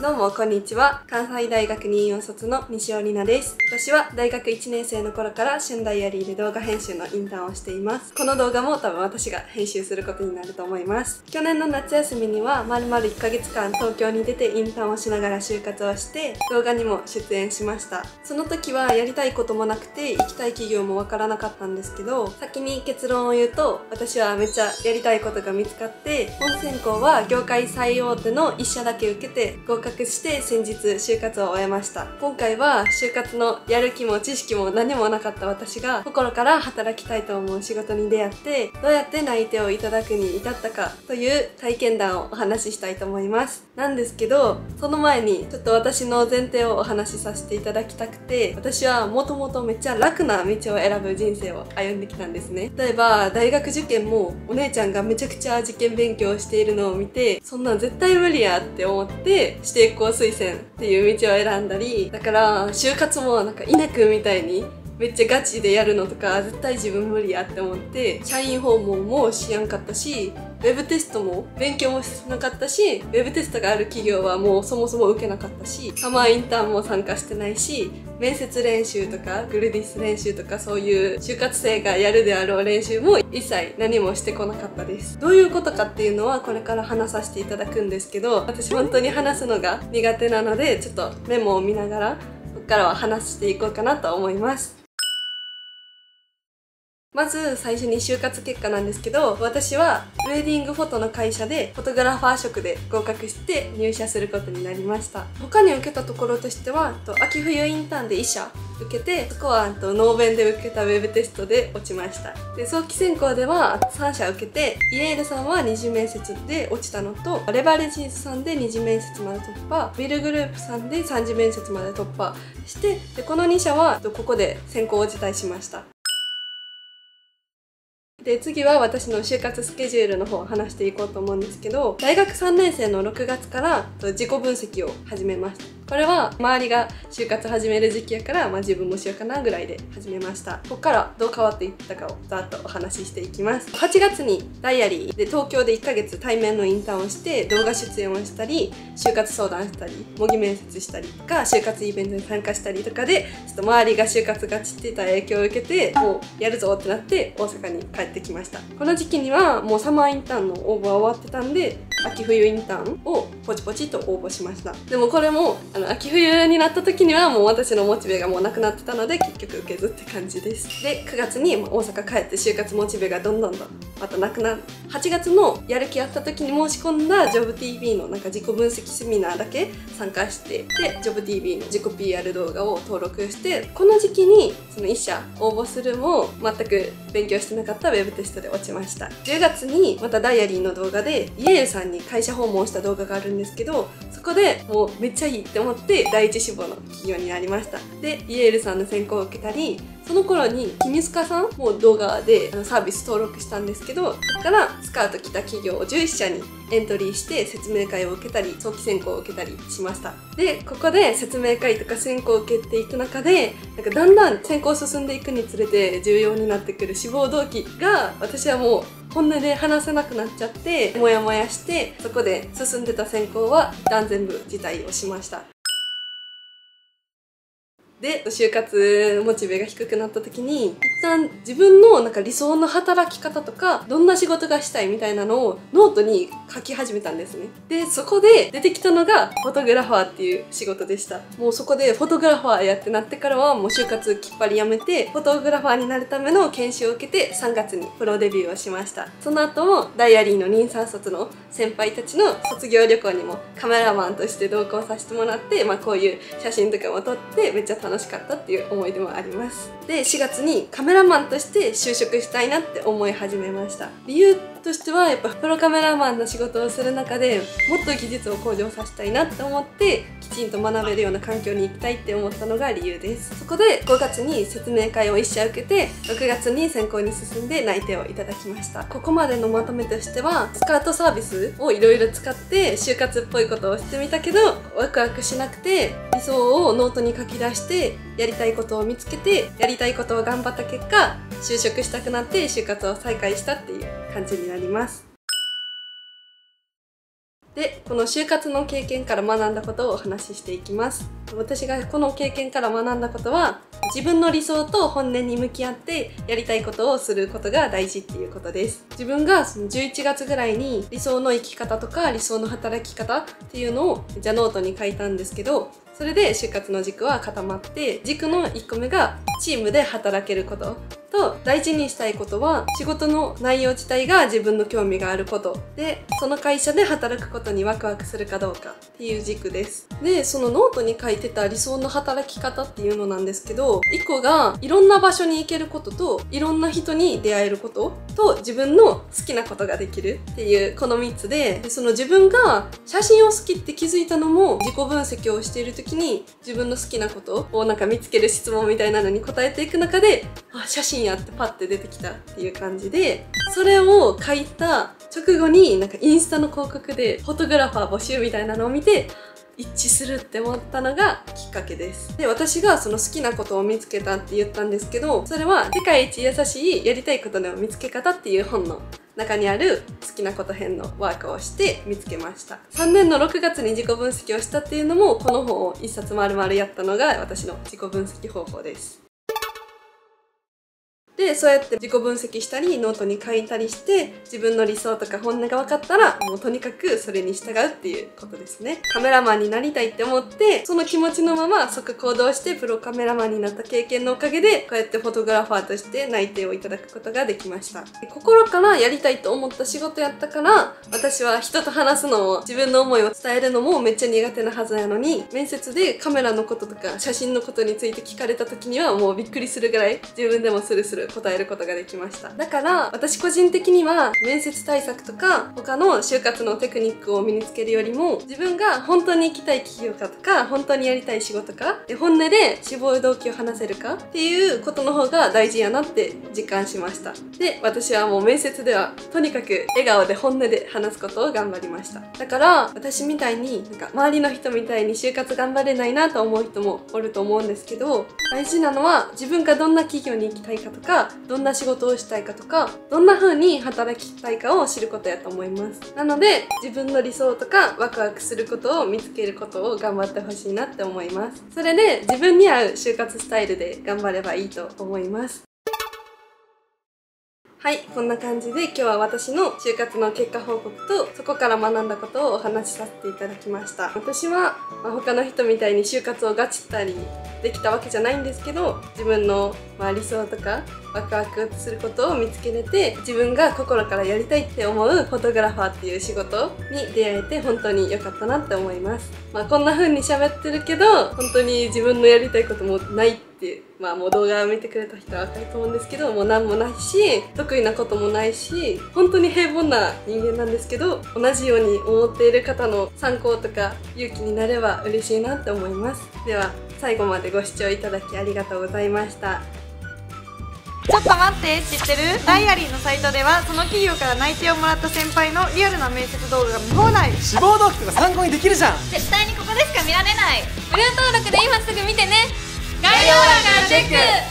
どうもこんにちは。関西大学24卒の西尾里奈です。私は大学1年生の頃から旬ダイアリーで動画編集のインターンをしています。この動画も多分私が編集することになると思います。去年の夏休みには丸々1ヶ月間東京に出てインターンをしながら就活をして動画にも出演しました。その時はやりたいこともなくて行きたい企業もわからなかったんですけど、先に結論を言うと私はめっちゃやりたいことが見つかって、本選考は業界最大手の1社だけ受けて合格して先日就活を終えました。今回は就活のやる気も知識も何もなかった私が心から働きたいと思う仕事に出会ってどうやって内定をいただくに至ったかという体験談をお話ししたいと思います。なんですけどその前にちょっと私の前提をお話しさせていただきたくて、私はもともとめっちゃ楽な道を選ぶ人生を歩んできたんですね。例えば大学受験もお姉ちゃんがめちゃくちゃ受験勉強しているのを見てそんなん絶対無理やって思って指定校推薦っていう道を選んだり、だから就活もなんか稲君みたいにめっちゃガチでやるのとか絶対自分無理やって思って社員訪問もしやんかったし、ウェブテストも勉強もしなかったし、ウェブテストがある企業はもうそもそも受けなかったし、サマーインターンも参加してないし、面接練習とかグルディス練習とかそういう就活生がやるであろう練習も一切何もしてこなかったです。どういうことかっていうのはこれから話させていただくんですけど、私本当に話すのが苦手なのでちょっとメモを見ながらここからは話していこうかなと思います。まず最初に就活結果なんですけど、私はウェディングフォトの会社でフォトグラファー職で合格して入社することになりました。他に受けたところとしては秋冬インターンで1社受けて、そこはノーベンで受けたウェブテストで落ちました。で早期選考では3社受けて、イエールさんは2次面接で落ちたのと、レバレージさんで2次面接まで突破、ビルグループさんで3次面接まで突破して、でこの2社はここで選考を辞退しました。で次は私の就活スケジュールの方を話していこうと思うんですけど、大学3年生の6月から自己分析を始めました。これは周りが就活始める時期やから、自分もしようかなぐらいで始めました。ここからどう変わっていったかをざっとお話ししていきます。8月にダイアリーで東京で1ヶ月対面のインターンをして動画出演をしたり、就活相談したり、模擬面接したりとか、就活イベントに参加したりとかで周りが就活が散ってた影響を受けて、もうやるぞってなって大阪に帰ってきました。この時期にはもうサマーインターンの応募は終わってたんで、秋冬インターンをポチポチと応募しました。でもこれも秋冬になった時にはもう私のモチベがもうなくなってたので結局受けずって感じです。で9月に大阪帰って就活モチベがどんどんまたなくなる。8月のやる気あった時に申し込んだ JOBTV の自己分析セミナーだけ参加して、で JOBTV の自己 PR 動画を登録して、この時期に1社応募するも全く勉強してなかったウェブテストで落ちました。10月にまたダイアリーの動画でイエールさんに会社訪問した動画があるんですけど、そこでもうめっちゃいいって思って第一志望の企業になりました。でイエールさんの選考を受けたり、その頃に君塚さんも動画でサービス登録したんですけど、そこからスカウト来た企業を11社にエントリーして説明会を受けたり早期選考を受けたりしました。でここで説明会とか選考を受けていく中でだんだん選考を進んでいくにつれて重要になってくる志望動機が私はもう本音で話せなくなっちゃってモヤモヤして、そこで進んでた選考は一旦全部辞退をしました。で就活モチベが低くなった時に一旦自分の理想の働き方とかどんな仕事がしたいみたいなのをノートに書き始めたんですね。でそこで出てきたのがフォトグラファーっていう仕事でした。もうそこでフォトグラファーやってなってからはもう就活きっぱりやめて、フォトグラファーになるための研修を受けて3月にプロデビューをしました。その後もダイアリーの妊産卒の先輩たちの卒業旅行にもカメラマンとして同行させてもらって、こういう写真とかも撮ってめっちゃ楽しかったっていう思い出もあります。で4月にカメラマンとして就職したいなって思い始めました。理由としてはやっぱプロカメラマンの仕事をする中でもっと技術を向上させたいなって思ってきちんと学べるような環境に行きたいって思ったのが理由です。そこで5月に説明会を1社受けて6月に選考に進んで内定をいただきました。ここまでのまとめとしてはスカウトサービスをいろいろ使って就活っぽいことをしてみたけどワクワクしなくて、理想をノートに書き出してやりたいことを見つけてやりたいことを頑張った結果就職したくなって就活を再開したっていう感じになります。で、この就活の経験から学んだことをお話ししていきます。私がこの経験から学んだことは、自分の理想と本音に向き合ってやりたいことをすることが大事っていうことです。自分がその11月ぐらいに理想の生き方とか理想の働き方っていうのをじゃノートに書いたんですけど、それで就活の軸は固まって、軸の1個目がチームで働けることと、大事にしたいことは仕事の内容自体が自分の興味があることで、その会社で働くことにワクワクするかどうかっていう軸です。で、そのノートに書いてた理想の働き方っていうのなんですけど、1個がいろんな場所に行けることと、いろんな人に出会えることと、自分の好きなことができるっていうこの3つで、その自分が写真を好きって気づいたのも、自己分析をしている時に自分の好きなことをなんか見つける質問みたいなのに答えていく中で、あ、写真やってパッて出てきたっていう感じで、それを書いた直後になんかインスタの広告でフォトグラファー募集みたいなのを見て、一致するって思ったのがきっかけです。で、私がその好きなことを見つけたって言ったんですけど、それは世界一優しいやりたいことの見つけ方っていう本の中にある好きなこと編のワークをして見つけました。3年の6月に自己分析をしたっていうのも、この本を1冊丸々やったのが私の自己分析方法です。で、そうやって自己分析したりノートに書いたりして、自分の理想とか本音が分かったら、もうとにかくそれに従うっていうことですね。カメラマンになりたいって思って、その気持ちのまま即行動してプロカメラマンになった経験のおかげで、こうやってフォトグラファーとして内定をいただくことができました。心からやりたいと思った仕事やったから、私は人と話すのも自分の思いを伝えるのもめっちゃ苦手なはずなのに、面接でカメラのこととか写真のことについて聞かれた時には、もうびっくりするぐらい自分でもスルスル答えることができました。だから私個人的には、面接対策とか他の就活のテクニックを身につけるよりも、自分が本当に行きたい企業かとか、本当にやりたい仕事かで、本音で志望動機を話せるかっていうことの方が大事やなって実感しました。で、私はもう面接ではとにかく笑顔で本音で話すことを頑張りました。だから私みたいになんか周りの人みたいに就活頑張れないなと思う人もおると思うんですけど、大事なのは自分がどんな企業に行きたいかとか、どんな仕事をしたいかとか、どんな風に働きたいかを知ることやと思います。なので、自分の理想とかワクワクすることを見つけることを頑張ってほしいなって思います。それで自分に合う就活スタイルで頑張ればいいと思います。はい、こんな感じで今日は私の就活の結果報告と、そこから学んだことをお話しさせていただきました。私は、他の人みたいに就活をガチったりできたわけじゃないんですけど、自分の理想とかワクワクすることを見つけれて、自分が心からやりたいって思うフォトグラファーっていう仕事に出会えて本当に良かったなって思います。こんな風に喋ってるけど、本当に自分のやりたいこともないって、もう動画を見てくれた人は分かると思うんですけど、もう何もないし、得意なこともないし、本当に平凡な人間なんですけど、同じように思っている方の参考とか勇気になれば嬉しいなって思います。では、最後までご視聴いただきありがとうございました。ちょっと待って、知ってる？ダイアリーのサイトでは、その企業から内定をもらった先輩のリアルな面接動画が見放題。志望動機が参考にできるじゃん。絶対にここでしか見られない。無料登録で今すぐ見てね。概要欄からチェック。